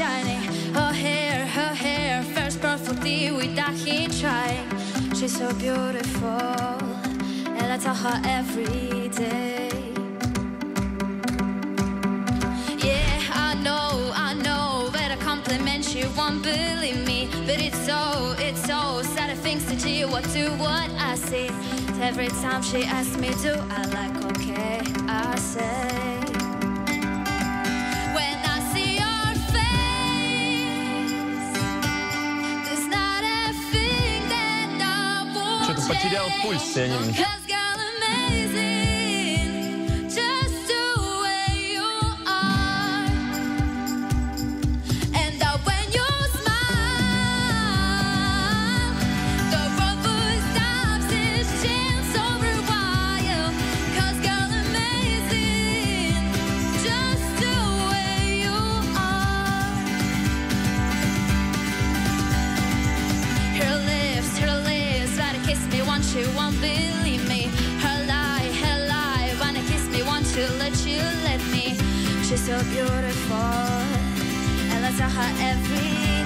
shining. Her hair, first perfectly without him trying. She's so beautiful, and I tell her every day. Yeah, I know, but a compliment she won't believe me. But it's so sad. I think that she will do what I see. Every time she asks me, do I like okay? I say. Потерял пульс, я не знаю. She won't believe me. Her lie, wanna kiss me, want you, let me. She's so beautiful, and I tell her every